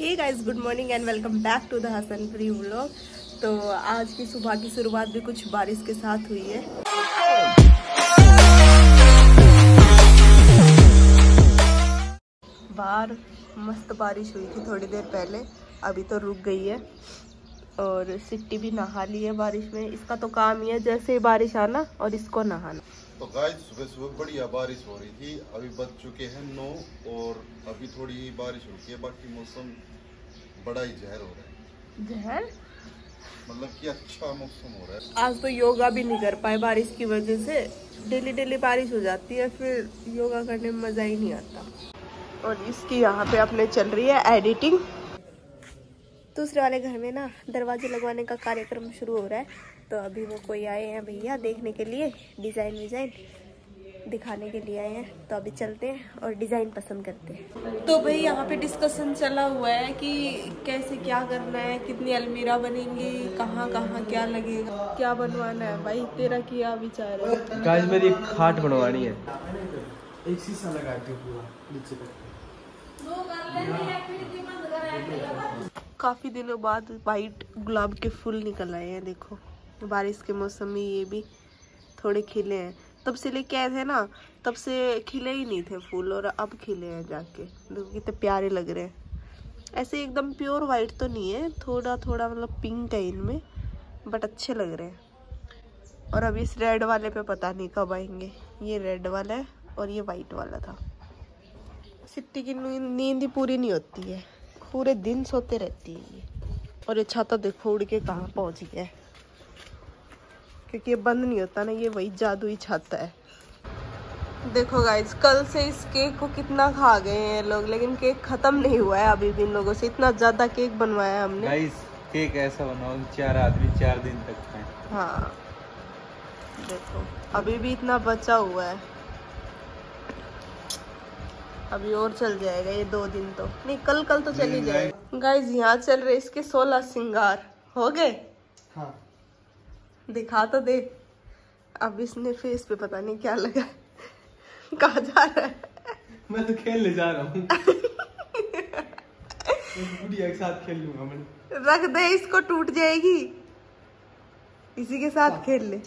Hey guys, good morning and welcome back to the Hasanpuri vlog. तो आज की सुबह की शुरुआत भी कुछ बारिश के साथ हुई है। बाहर मस्त बारिश हुई थी थोड़ी देर पहले, अभी तो रुक गई है। और सिट्टी भी नहा ली है बारिश में, इसका तो काम ही है जैसे ही बारिश आना और इसको नहाना। तो गाइस, सुबह सुबह बढ़िया बारिश हो रही थी, अभी बज चुके हैं 9 और अभी थोड़ी बारिश रुकी है, बाकी मौसम बड़ा ही जहर हो रहा है। जहर मतलब कि अच्छा मौसम हो रहा है। आज तो योगा भी नहीं कर पाए बारिश की वजह से। डेली बारिश हो जाती है, फिर योगा करने में मजा ही नहीं आता। और इसकी यहाँ पे अपने चल रही है एडिटिंग। दूसरे वाले घर में ना दरवाजे लगवाने का कार्यक्रम शुरू हो रहा है, तो अभी वो कोई आए हैं भैया देखने के लिए, डिज़ाइन दिखाने के लिए आए हैं। तो अभी चलते हैं और डिज़ाइन पसंद करते हैं। तो भाई यहाँ पे डिस्कशन चला हुआ है कि कैसे क्या करना है, कितनी अलमीरा बनेंगी, कहाँ कहाँ क्या लगेगा, क्या बनवाना है। भाई तेरा क्या विचार है? गाइस, मेरी खाट बनवानी है। एक शीशा लगा के पूरा नीचे तक। काफ़ी दिनों बाद वाइट गुलाब के फूल निकल आए हैं। देखो बारिश के मौसम में ये भी थोड़े खिले हैं, तब से लेके आए थे ना तब से खिले ही नहीं थे फूल, और अब खिले हैं जाके। देखो कितने प्यारे लग रहे हैं। ऐसे एकदम प्योर वाइट तो नहीं है, थोड़ा थोड़ा मतलब पिंक है इनमें, बट अच्छे लग रहे हैं। और अब इस रेड वाले पे पता नहीं कब आएंगे। ये रेड वाला है और ये वाइट वाला था। सिट्टी की नींद ही पूरी नहीं होती है, पूरे दिन सोते रहती है ये। और ये छाता देखो उड़ के कहाँ पहुँच गया है, क्योंकि ये बंद नहीं होता ना, ये वही जादुई छाता है। देखो गाइज, कल से इस केक को कितना खा गए हैं लोग, लेकिन केक खत्म नहीं हुआ है अभी भी। इन लोगों से इतना ज्यादा केक बनवाया हमने। गाइज, केक ऐसा बनाओ 4 आदमी 4 दिन तक खाएं। हाँ देखो, अभी भी इतना बचा हुआ है, अभी और चल जाएगा ये 2 दिन तो नहीं, कल तो चल ही जाएगा। गाइज, यहाँ चल रहे इसके 16 श्रृंगार हो गए। हाँ। दिखा तो दे। अब इसने फेस पे पता नहीं क्या लगा है। कहाँ जा रहा है? मैं तो खेलने जा रहा हूँ। गुड़िया के साथ खेल लूंगा मैं। रख दे इसको, टूट जाएगी। इसी के साथ खेल ले।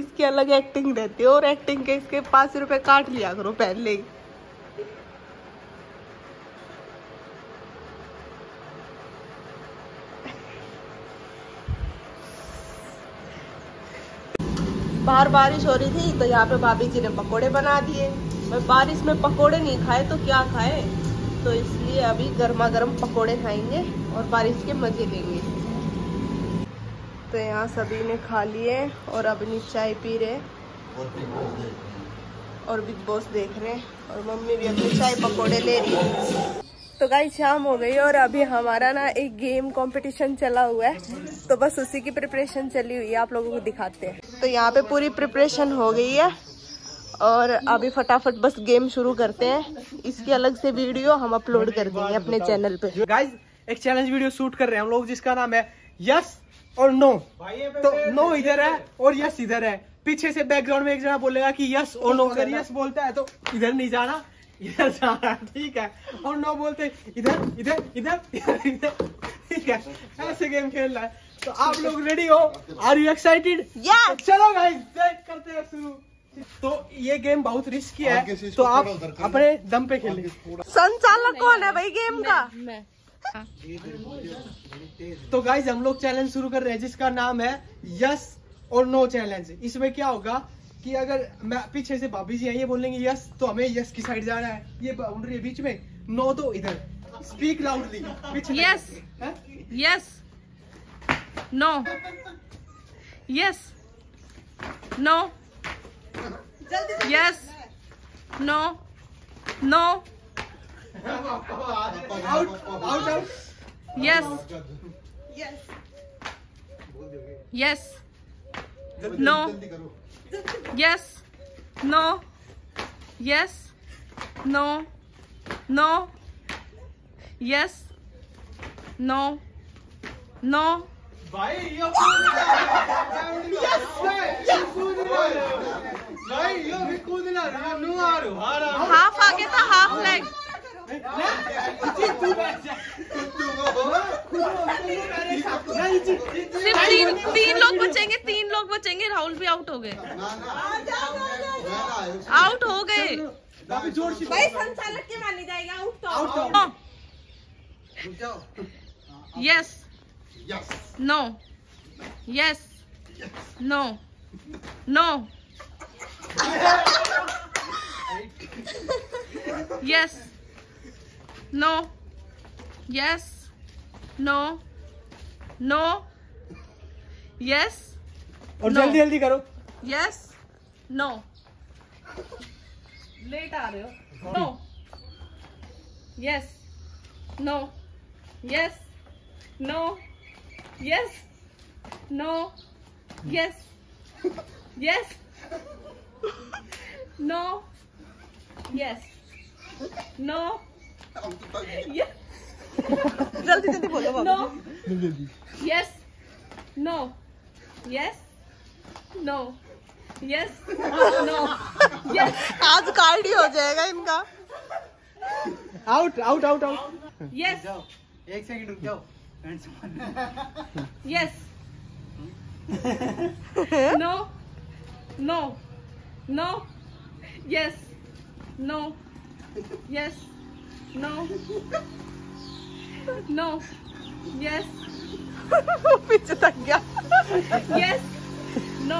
इसकी अलग एक्टिंग रहती है, और एक्टिंग के इसके 5 रुपए काट लिया करो पहले। बाहर बारिश हो रही थी तो यहाँ पे भाभी जी ने पकोड़े बना दिए। मैं बारिश में पकोड़े नहीं खाए तो क्या खाए, तो इसलिए अभी गर्मा गर्म पकोड़े खाएंगे और बारिश के मजे लेंगे। तो यहाँ सभी ने खा लिए और अपनी चाय पी रहे और बिग बॉस देख रहे हैं, और मम्मी भी अपनी चाय पकोड़े ले रही है। तो गाइस, शाम हो गई और अभी हमारा ना एक गेम कंपटीशन चला हुआ है, तो बस उसी की प्रिपरेशन चली हुई है, आप लोगों को दिखाते हैं। तो यहाँ पे पूरी प्रिपरेशन हो गई है और अभी फटाफट बस गेम शुरू करते हैं। इसकी अलग से वीडियो हम अपलोड कर देंगे अपने चैनल पे। गाइस, एक चैलेंज वीडियो शूट कर रहे हैं हम लोग, जिसका नाम है यस और नो। तो नो इधर है और यस इधर है। पीछे से बैकग्राउंड में एक जना बोलेगा कि यस और नो। अगर यस बोलता है तो इधर नहीं जाना, इधर जाना, ठीक है। और नो बोलते इधर इधर इधर इधर, ठीक है। ऐसे गेम खेल रहा है। तो आप लोग रेडी हो? Are you excited? यस। चलो गाइस, करते हैं शुरू। तो ये गेम बहुत रिस्की है, तो आप अपने दम पे खेलें। संचालक कौन है भाई गेम का? मैं। हाँ। तो गाइस, हम लोग चैलेंज शुरू कर रहे हैं जिसका नाम है यस और नो चैलेंज। इसमें क्या होगा कि अगर मैं पीछे से भाभी जी आइए बोलेंगे यस, तो हमें यस की साइड जाना है, ये बाउंड्री बीच में, नो तो इधर। Speak loudly. Yes yes, no, yes, no, yes, no, no, yes, yes, no, yes, no, yes, no, no, yes, no, no. भाई यो भाई यो भी कूदना, हाफ आगे था, हाफ लेग। तीन लोग बचेंगे, तीन लोग बचेंगे। राहुल भी आउट हो गए, आउट हो गए। भाई संचालक के मानी जाएगा out. Yes, no, yes, no, no, yes, no, yes, no, no, yes. और जल्दी जल्दी करो। Yes, no. लेट आ रहे हो। No, yes, no, yes, no, yes, no, yes, yes, no, yes, no, yes. जल्दी जल्दी बोलो। No, yes, no, yes, no, yes, no, yes. आज कार्ड ही हो जाएगा इनका। Out out out out. Yes, एक सेकंड रुक जाओ। Yes, no, no, no, yes, no, yes, no, no, yes. पीछे तक गया। Yes, no,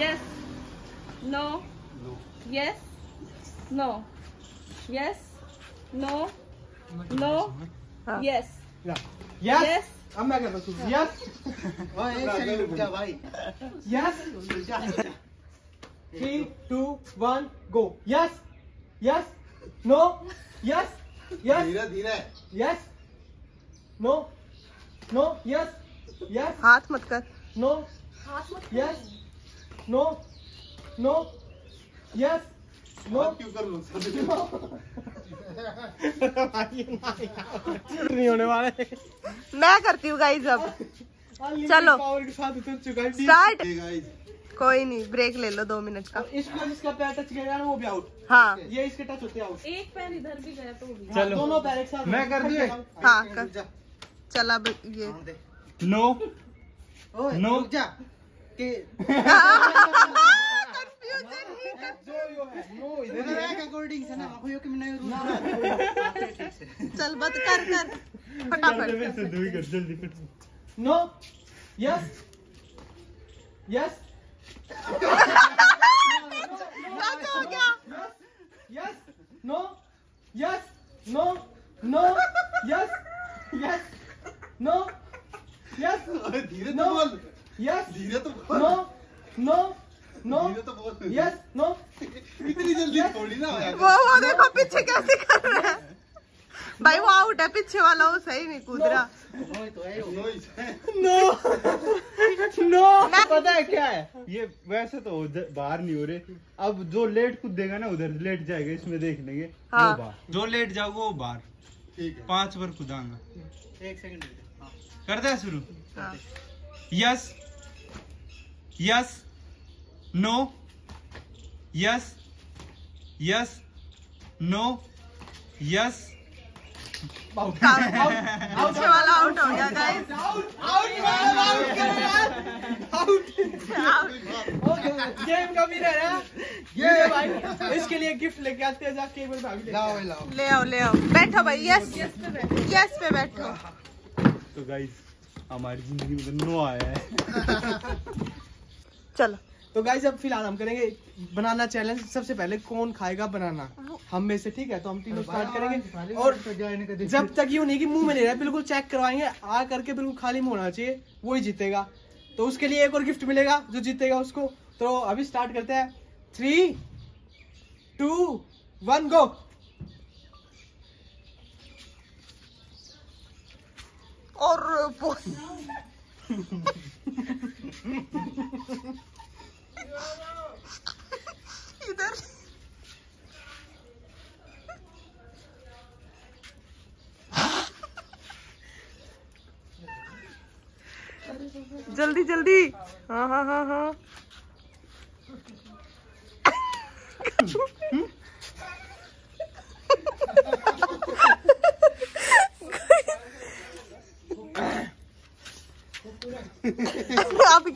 yes, no, yes, no, yes, no, no, yes, yes. अब मैं करता हूँ। यस, भाई, yes. 3, 2, 1, go. Yes, yes, no, yes, yes, धीरे धीरे, yes, no, no, yes, yes. हाथ मत कर। नो, हाथ मत। Yes, no, no, yes, no. क्यों कर लो? नहीं होने वाले। मैं करती हूँ गाइस। अब चलो पावर के साथ उतर चुका है। स्टार्ट। कोई नहीं, ब्रेक ले लो 2 मिनट का। इसको जिसका पैर टच गया ना वो भी आउट। हाँ, ये इसके टच होते आउट। एक पैर इधर भी गया तो भी। चलो दोनों पैर एक साथ। मैं कर दिए। हाँ कर। चला ये। नो, नो, जा के। कंफ्यूजन ही नो इधर एक अकॉर्डिंग से ना कोई के नहीं रूल। चल बंद कर कर फटाफट जल्दी। No, yes, yes. हो गया। Yes, no, yes, no, no, yes, yes, no, yes. धीरे तो बोल। यस, धीरे तो बोल। No, no, no, yes, no. इतनी जल्दी थोड़ी ना। वो देखो पीछे कैसे कर रहा है भाई। वो आउट है, पीछे वाला वो सही नहीं कूद रहा। नो, नो, पता है क्या है ये? वैसे तो बाहर नहीं हो रहे। अब जो लेट कूदेगा ना उधर लेट जाएगा। इसमें देख लेंगे। हाँ, जो लेट जाओगे वो बाहर। ठीक है, 5 बार कूदांगा। 1 सेकंड करते हैं शुरू। Yes, yes, no, yes, yes, no, yes. Out वाला आउट हो गया गाइस। आउट। गेम का विनर है ये भाई। इसके लिए गिफ्ट लेके आते हैं। जाके एक बार भाभी लाओ लाओ। ले आओ ले आओ। बैठो भाई। यस, यस पे बैठो। यस पे बैठो। तो गाइस हमारी जिंदगी में नो आया है। चलो तो गाइस अब फिलहाल हम करेंगे बनाना चैलेंज। सबसे पहले कौन खाएगा बनाना हम में से? ठीक है, तो हम तीनों स्टार्ट करेंगे। और जब तक यूँ नहीं कि मुंह में ले रहा है, बिल्कुल चेक करवाएंगे। आ करके बिल्कुल खाली मुंह होना चाहिए, वही जीतेगा। तो उसके लिए एक और गिफ्ट मिलेगा जो जीतेगा उसको। तो अभी स्टार्ट करते हैं। 3, 2, 1, गो। और इधर जल्दी जल्दी। हाँ हाँ हाँ हाँ।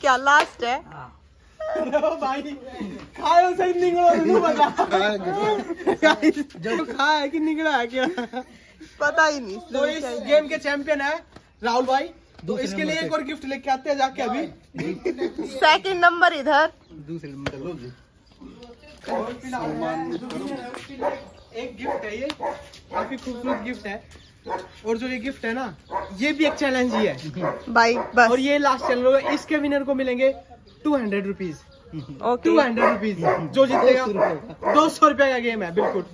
क्या लास्ट है भाई खाओ सही निकलो बता जो खा है कि निकला है क्या पता ही नहीं। तो इस गेम के चैंपियन है राहुल भाई, तो इसके लिए एक और गिफ्ट लेके आते हैं जाके अभी। सेकंड नंबर इधर, दूसरे नंबर एक गिफ्ट है, ये काफी खूबसूरत गिफ्ट है। और जो ये गिफ्ट है ना, ये भी एक चैलेंज ही है भाई बस। और ये लास्ट चैलेंज होगा, इसके विनर को मिलेंगे 200 रुपीज। 200 रुपीज जो जीतेगा, 200 रुपए का गेम है बिल्कुल।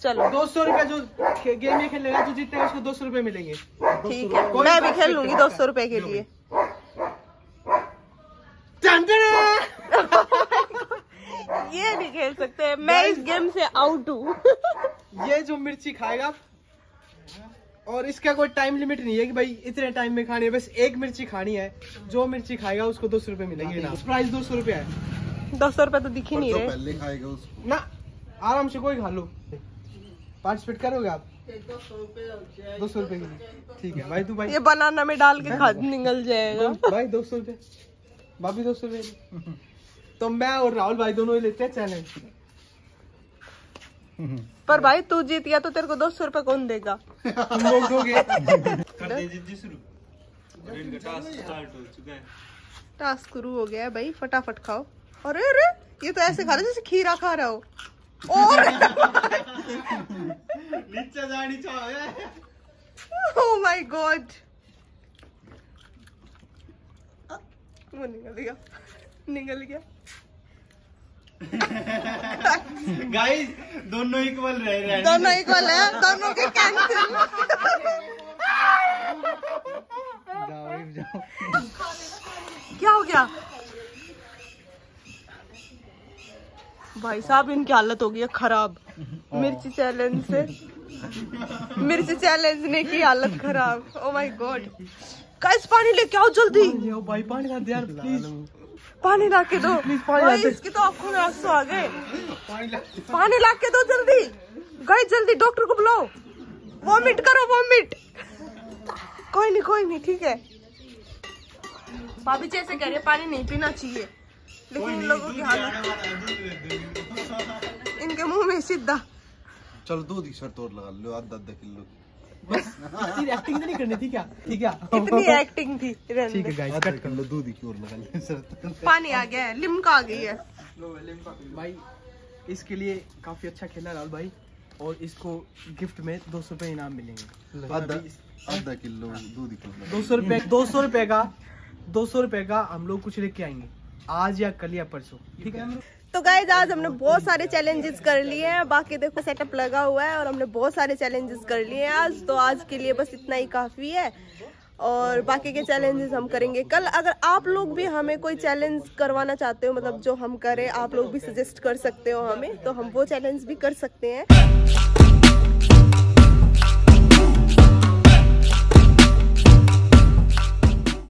चलो 200 रुपए जो गेम ये खेलेगा, जो जीतेगा उसको 200 रुपए मिलेंगे। ठीक है, मैं भी खेल लूंगी 200 रुपए के लिए। ये नहीं खेल सकते हैं, मैं इस गेम से आउट हूँ। ये जो मिर्ची खाएगा, और इसका कोई टाइम लिमिट नहीं है कि भाई इतने टाइम में खानी है, बस एक मिर्ची खानी है। जो मिर्ची खाएगा उसको 200 रुपए मिलेंगे ना। प्राइस 200 रुपए है। 200 रुपए तो दिख ही नहीं रहे। पहले खाएगा उसको ना, आराम से कोई खा लो। पार्टिसिपेट करोगे आप? 200 रुपए के लिए। ठीक है भाई, तू भाई ये बनाना में डाल के खा निकल जाएगा भाई। 200 रुपए भाभी, 200 रुपए तो मैं और राहुल भाई दोनों ही लेते हैं चैलेंज। पर भाई तू जीत गया तो तेरे को 200 रुपए कौन देगा? टास्क शुरू हो गया है भाई, फटाफट खाओ। अरे अरे, ये तो ऐसे खा रहे जैसे खीरा खा रहा हो। और नीचे जानी चाहिए। ओह माय गॉड, वो निकल गया। गाइस दोनों इक्वल रहे, दोनों इक्वल है, दोनों के कैंसिल। जाओ। क्या हो गया भाई साहब? इनकी हालत हो गई है खराब। मिर्ची चैलेंज से मिर्ची चैलेंज ने की हालत खराब। ओ माय गॉड गाइस, पानी लेके आओ जल्दी। भाई पानी ला दे यार प्लीज, पानी ला के दो भाई। इसकी तो आंखों में आंसू आ गए। पानी ला के दो जल्दी गाइस, जल्दी डॉक्टर को बुलाओ। वॉमिट करो, वॉमिट। कोई नहीं ठीक है। भाभी जी ऐसे कह रही है पानी नहीं पीना चाहिए, लेकिन इन लोगों की हालत, इनके मुंह में सीधा। चलो दूध की शर्त और लगा लो, आधा किलो। बस एक्टिंग नहीं करनी थी क्या? ठीक है, कितनी एक्टिंग थी। ठीक है गाइस, कट कर लो, दूध की ओर लगा ले सर। पानी आ गया है, लिमका आ गई है। भाई इसके लिए काफी अच्छा खेला राहुल भाई, और इसको गिफ्ट में 200 रुपए इनाम मिलेंगे। आधा किलो दूध की ओर। 200 रुपए का हम लोग कुछ लेके आएंगे, आज या कल या परसों। ठीक है। तो गाइज आज हमने बहुत सारे चैलेंजेस कर लिए हैं, बाकी देखो सेटअप लगा हुआ है, और हमने बहुत सारे चैलेंजेस कर लिए हैं आज। तो आज के लिए बस इतना ही काफ़ी है, और बाकी के चैलेंजेस हम करेंगे कल। अगर आप लोग भी हमें कोई चैलेंज करवाना चाहते हो, मतलब जो हम करें, आप लोग भी सजेस्ट कर सकते हो हमें, तो हम वो चैलेंज भी कर सकते हैं।